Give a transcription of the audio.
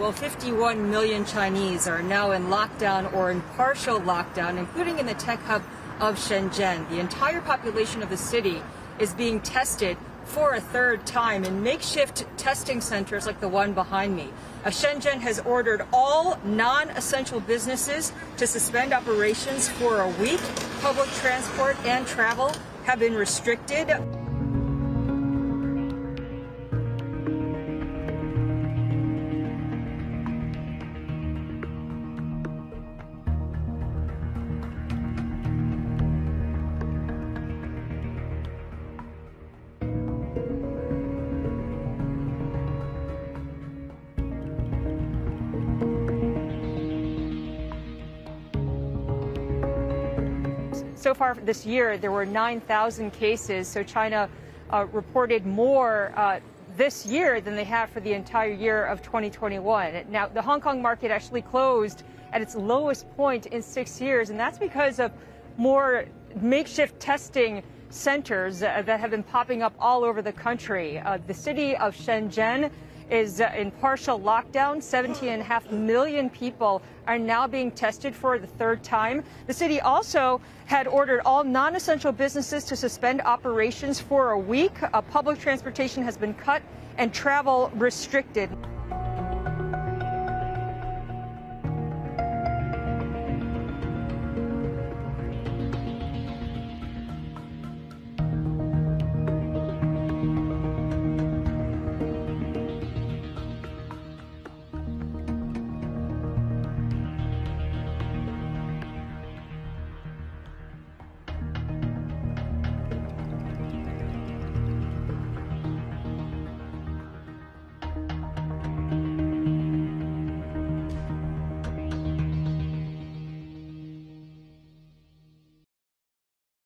Well, 51 million Chinese are now in lockdown or in partial lockdown, including in the tech hub of Shenzhen. The entire population of the city is being tested for a third time in makeshift testing centers like the one behind me. Shenzhen has ordered all non-essential businesses to suspend operations for a week. Public transport and travel have been restricted. So far this year, there were 9,000 cases, so China reported more this year than they have for the entire year of 2021. Now, the Hong Kong market actually closed at its lowest point in 6 years, and that's because of more makeshift testing centers that have been popping up all over the country. The city of Shenzhen is in partial lockdown. 17.5 million people are now being tested for the third time. The city also had ordered all non-essential businesses to suspend operations for a week. Public transportation has been cut and travel restricted.